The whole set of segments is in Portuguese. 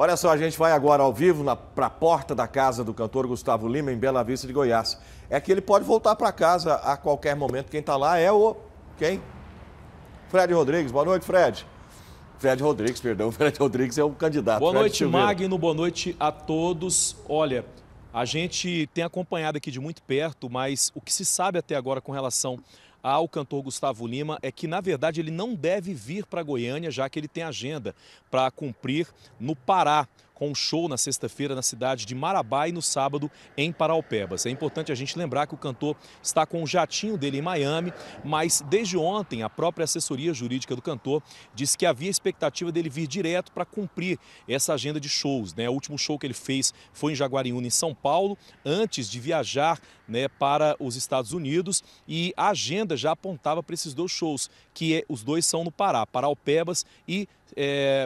Olha só, a gente vai agora ao vivo para a porta da casa do cantor Gustavo Lima, em Bela Vista de Goiás. É que ele pode voltar para casa a qualquer momento. Quem está lá é o... quem? Fred Rodrigues. Boa noite, Fred. Fred Rodrigues, perdão. Fred Rodrigues é o candidato. Boa noite, Magno. Boa noite a todos. Olha, a gente tem acompanhado aqui de muito perto, mas o que se sabe até agora com relação ao cantor Gustavo Lima é que, na verdade, ele não deve vir para Goiânia, já que ele tem agenda para cumprir no Pará, com um show na sexta-feira na cidade de Marabá e no sábado em Parauapebas. É importante a gente lembrar que o cantor está com o jatinho dele em Miami, mas desde ontem a própria assessoria jurídica do cantor disse que havia expectativa dele vir direto para cumprir essa agenda de shows, né? O último show que ele fez foi em Jaguariúna, em São Paulo, antes de viajar, né, para os Estados Unidos, e a agenda já apontava para esses dois shows, que os dois são no Pará, Parauapebas e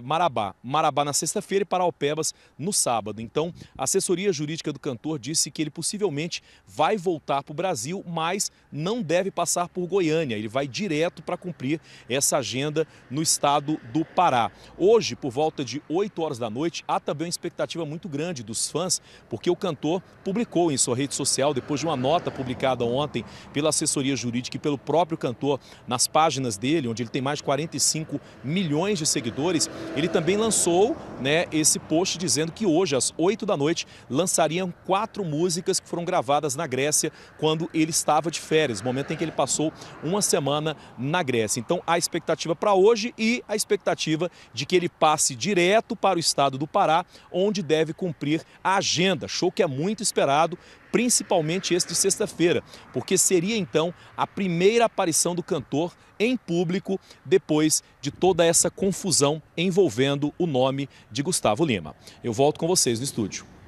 Marabá. Marabá na sexta-feira e Parauapebas no sábado. Então, a assessoria jurídica do cantor disse que ele possivelmente vai voltar para o Brasil, mas não deve passar por Goiânia. Ele vai direto para cumprir essa agenda no estado do Pará. Hoje, por volta de 8 horas da noite, há também uma expectativa muito grande dos fãs, porque o cantor publicou em sua rede social, depois de uma nota publicada ontem pela assessoria jurídica e pelo próprio cantor nas páginas dele, onde ele tem mais de 45 milhões de seguidores, ele também lançou, né, esse post dizendo que hoje, às 8 da noite, lançariam 4 músicas que foram gravadas na Grécia quando ele estava de férias, momento em que ele passou uma semana na Grécia. Então, a expectativa para hoje e a expectativa de que ele passe direto para o estado do Pará, onde deve cumprir a agenda, show que é muito esperado, principalmente esse de sexta-feira, porque seria então a primeira aparição do cantor em público depois de toda essa confusão envolvendo o nome de Gustavo Lima. Eu volto com vocês no estúdio.